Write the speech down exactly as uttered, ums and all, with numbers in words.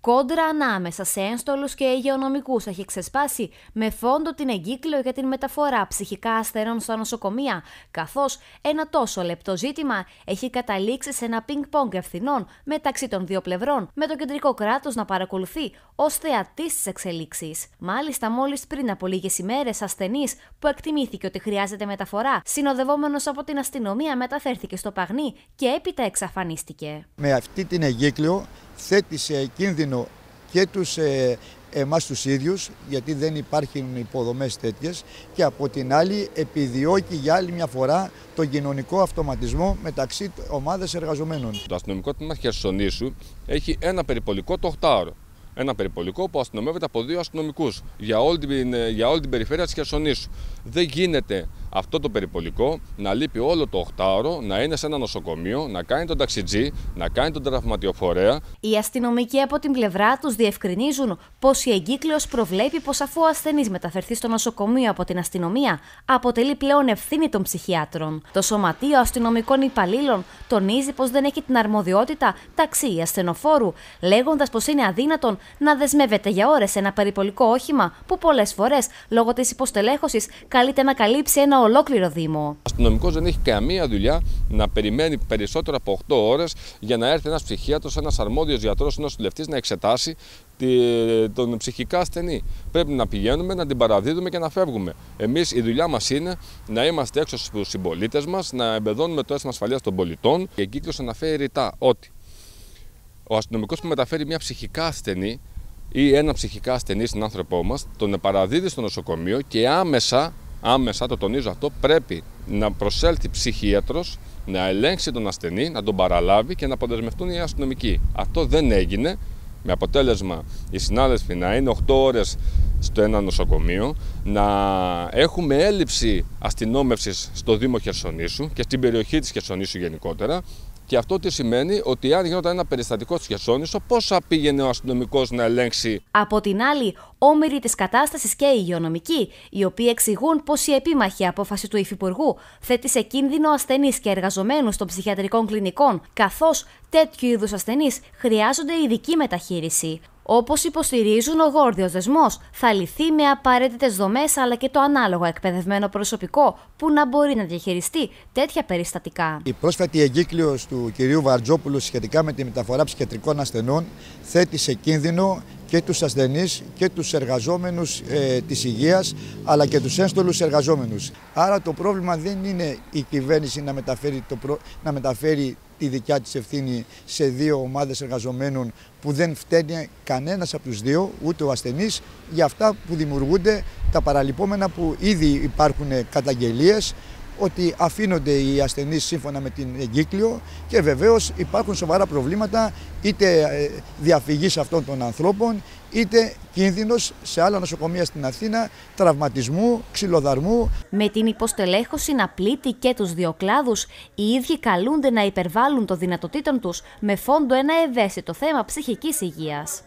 Κόντρα ανάμεσα σε ένστολους και υγειονομικούς έχει ξεσπάσει με φόντο την εγκύκλιο για την μεταφορά ψυχικά ασθενών στα νοσοκομεία, καθώς ένα τόσο λεπτό ζήτημα έχει καταλήξει σε ένα πινκ-πονγκ ευθυνών μεταξύ των δύο πλευρών, με το κεντρικό κράτος να παρακολουθεί ως θεατής της εξελίξης. Μάλιστα, μόλις πριν από λίγες ημέρες, ασθενής που εκτιμήθηκε ότι χρειάζεται μεταφορά, συνοδευόμενος από την αστυνομία, μεταφέρθηκε στο Παγνί και έπειτα εξαφανίστηκε. Με αυτή την εγκύκλιο θέτει σε κίνδυνο και τους, ε, εμάς τους ίδιους, γιατί δεν υπάρχουν υποδομές τέτοιες, και από την άλλη επιδιώκει για άλλη μια φορά τον κοινωνικό αυτοματισμό μεταξύ ομάδες εργαζομένων. Το αστυνομικό τμήμα Χερσονήσου έχει ένα περιπολικό το οκτάωρο. Ένα περιπολικό που αστυνομεύεται από δύο αστυνομικούς για όλη την, για όλη την περιφέρεια της Χερσονήσου. Δεν γίνεται αυτό το περιπολικό να λείπει όλο το οκτάωρο, να είναι σε ένα νοσοκομείο, να κάνει τον ταξιτζή, να κάνει τον τραυματιοφορέα. Οι αστυνομικοί από την πλευρά τους διευκρινίζουν πως η εγκύκλειος προβλέπει πως αφού ο ασθενής μεταφερθεί στο νοσοκομείο από την αστυνομία, αποτελεί πλέον ευθύνη των ψυχιάτρων. Το Σωματείο Αστυνομικών Υπαλλήλων τονίζει πως δεν έχει την αρμοδιότητα ταξί ασθενοφόρου, λέγοντας πως είναι αδύνατον να δεσμεύεται για ώρες ένα περιπολικό όχημα που πολλές φορές λόγω της υποστελέχωσης καλείται να καλύψει ένα ολόκληρο Δήμο. Ο αστυνομικός δεν έχει καμία δουλειά να περιμένει περισσότερο από οκτώ ώρες για να έρθει ένας ψυχίατρος, ένας αρμόδιος γιατρός, ένας νοσηλευτής να εξετάσει τον ψυχικά ασθενή. Πρέπει να πηγαίνουμε, να την παραδίδουμε και να φεύγουμε. Εμείς η δουλειά μας είναι να είμαστε έξω στους συμπολίτες μας, να εμπεδώνουμε το αίσθημα ασφαλείας των πολιτών. Η εγκύκλειος αναφέρει ρητά ότι ο αστυνομικός που μεταφέρει μια ψυχικά ασθενή ή ένα ψυχικά ασθενή στον άνθρωπό μας, τον παραδίδει στο νοσοκομείο και άμεσα, άμεσα το τονίζω αυτό, πρέπει να προσέλθει ψυχίατρος, να ελέγξει τον ασθενή, να τον παραλάβει και να αποδεσμευτούν οι αστυνομικοί. Αυτό δεν έγινε, με αποτέλεσμα οι συνάδελφοι να είναι οκτώ ώρες στο ένα νοσοκομείο, να έχουμε έλλειψη αστυνόμευσης στο Δήμο Χερσονήσου και στην περιοχή της Χερσονήσου γενικότερα. Και αυτό τι σημαίνει? Ότι αν γινόταν ένα περιστατικό στη Χερσόνησο, πόσα πήγαινε ο αστυνομικός να ελέγξει. Από την άλλη, όμοιροι της κατάστασης και οι υγειονομικοί, οι οποίοι εξηγούν πως η επίμαχη απόφαση του Υφυπουργού θέτει σε κίνδυνο ασθενείς και εργαζομένους των ψυχιατρικών κλινικών, καθώς τέτοιου είδους ασθενείς χρειάζονται ειδική μεταχείριση. Όπως υποστηρίζουν, ο Γόρδιος Δεσμός θα λυθεί με απαραίτητες δομές αλλά και το ανάλογο εκπαιδευμένο προσωπικό που να μπορεί να διαχειριστεί τέτοια περιστατικά. Η πρόσφατη εγκύκλειος του κυρίου Βαρτζόπουλου σχετικά με τη μεταφορά ψυχιατρικών ασθενών θέτει σε κίνδυνο και τους ασθενείς και τους εργαζόμενους ε, της υγείας, αλλά και τους ένστολους εργαζόμενους. Άρα το πρόβλημα δεν είναι η κυβέρνηση να μεταφέρει, το προ... να μεταφέρει τη δικιά της ευθύνη σε δύο ομάδες εργαζομένων που δεν φταίνει κανένας από τους δύο, ούτε ο ασθενής, για αυτά που δημιουργούνται, τα παραλυπόμενα που ήδη υπάρχουν καταγγελίες, ότι αφήνονται οι ασθενείς σύμφωνα με την εγκύκλειο και βεβαίως υπάρχουν σοβαρά προβλήματα είτε διαφυγής αυτών των ανθρώπων είτε κίνδυνος σε άλλα νοσοκομεία στην Αθήνα, τραυματισμού, ξυλοδαρμού. Με την υποστελέχωση να πλήττει και τους δύο κλάδους, οι ίδιοι καλούνται να υπερβάλλουν των δυνατοτήτων τους με φόντο ένα ευαίσθητο θέμα ψυχικής υγείας.